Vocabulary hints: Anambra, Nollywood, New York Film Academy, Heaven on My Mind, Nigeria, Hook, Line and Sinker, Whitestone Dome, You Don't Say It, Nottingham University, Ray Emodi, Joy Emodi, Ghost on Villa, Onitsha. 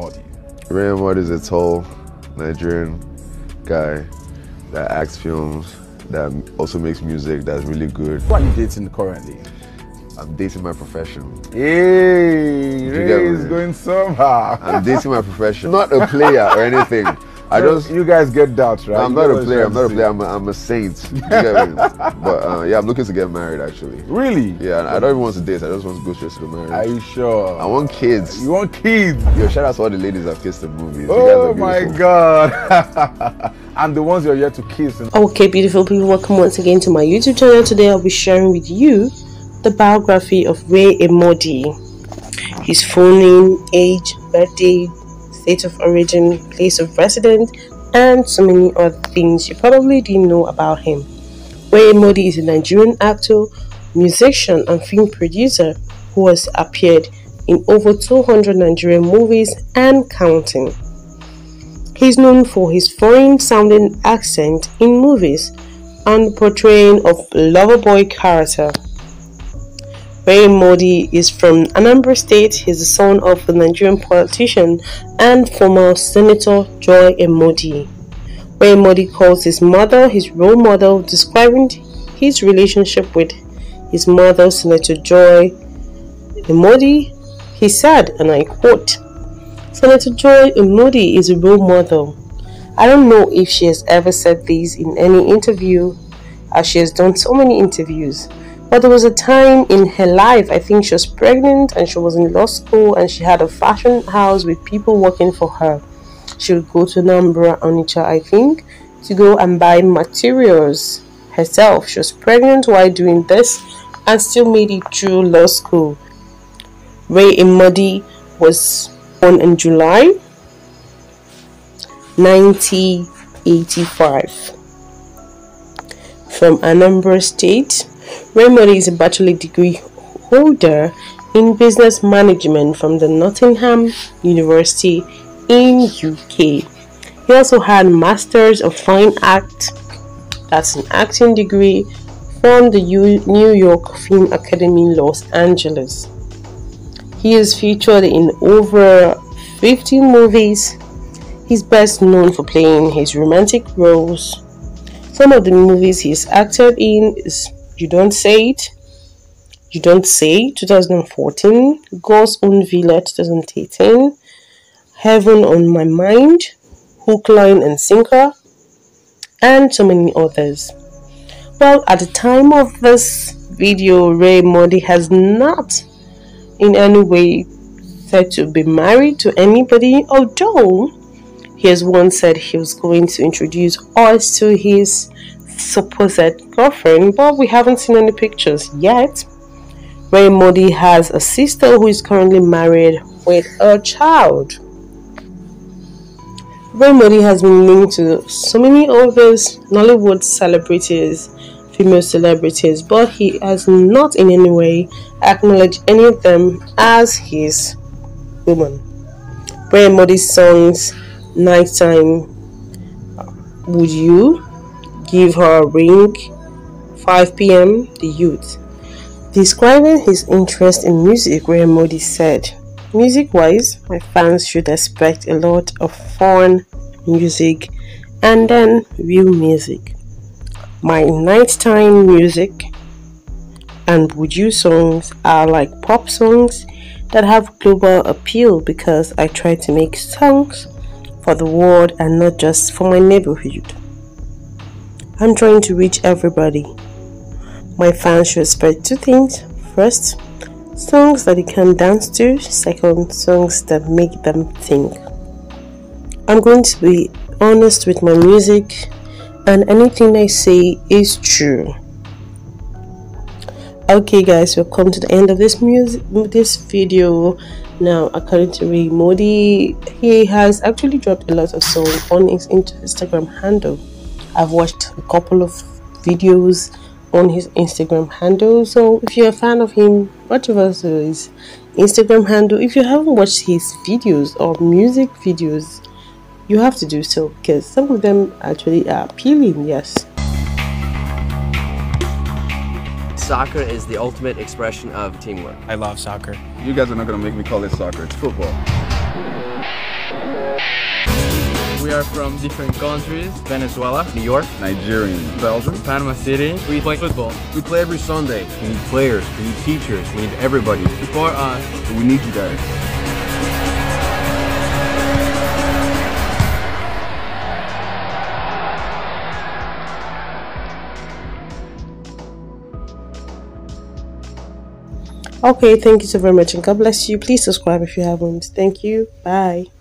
Emodi? Ray Emodi is a tall Nigerian guy that acts films, that also makes music, that's really good. What are you dating currently? I'm dating my profession. Hey, Ray is going somehow. I'm dating my profession. Not a player or anything. I just, you guys get that, right? I'm not a player. I'm not a player. I'm a saint. You get me? But yeah, I'm looking to get married actually. Really? Yeah. I don't even want to date. I just want to go straight to the marriage. Are you sure? I want kids. You want kids? Yo, shout out to all the ladies I've kissed in movies. Oh my God! And the ones you're yet to kiss. Okay, beautiful people, welcome once again to my YouTube channel. Today I'll be sharing with you the biography of Ray Emodi. His full name, age, birthday, state of origin, place of residence, and so many other things you probably didn't know about him. Ray Emodi is a Nigerian actor, musician, and film producer who has appeared in over 200 Nigerian movies and counting. He is known for his foreign-sounding accent in movies and portraying of lover boy character. Ray Emodi is from Anambra State. He is the son of the Nigerian politician and former Senator Joy Emodi. Ray Emodi calls his mother his role model, describing his relationship with his mother, Senator Joy Emodi. He said, and I quote, "Senator Joy Emodi is a role model. I don't know if she has ever said this in any interview, as she has done so many interviews. But there was a time in her life, I think she was pregnant and she was in law school and she had a fashion house with people working for her. She would go to Anambra, Onitsha, I think, to go and buy materials herself. She was pregnant while doing this and still made it through law school." Ray Emodi was born in July 1985 from Anambra State. Ray Emodi is a bachelor degree holder in business management from the Nottingham University in UK. He also had Masters of Fine Art, that's an acting degree, from the New York Film Academy in Los Angeles. He is featured in over 50 movies. He's best known for playing his romantic roles. Some of the movies he's acted in is You Don't Say It, You Don't Say, 2014, Ghost on Villa, 2018, Heaven on My Mind, Hook, Line and Sinker, and so many others. Well, at the time of this video, Ray Emodi has not in any way said to be married to anybody, although he has once said he was going to introduce us to his supposed girlfriend, but we haven't seen any pictures yet. Ray Emodi has a sister who is currently married with a child. Ray Emodi has been linked to so many others, Nollywood celebrities, female celebrities, but he has not in any way acknowledged any of them as his woman. Ray Emodi's songs, Nighttime, Would You, Give Her a Ring, 5 PM, The Youth. Describing his interest in music, Ray Emodi said, "Music-wise, my fans should expect a lot of foreign music and then real music. My nighttime music and Would You songs are like pop songs that have global appeal because I try to make songs for the world and not just for my neighborhood. I'm trying to reach everybody. My fans should expect two things. First, songs that they can dance to. Second, songs that make them think. I'm going to be honest with my music and anything I say is true." Okay guys, we've come to the end of this video. Now, according to Ray Emodi, he has actually dropped a lot of songs on his Instagram handle. I've watched a couple of videos on his Instagram handle, so if you're a fan of him, watch over to his Instagram handle. If you haven't watched his videos or music videos, you have to do so because some of them actually are appealing, yes. Soccer is the ultimate expression of teamwork. I love soccer. You guys are not going to make me call it soccer, it's football. are from different countries: Venezuela, New York, Nigerian, Belgium, Panama City. We play football. We play every Sunday. We need players, we need teachers, we need everybody. Support us. We need you guys. Okay, thank you so very much and God bless you. Please subscribe if you haven't. Thank you. Bye.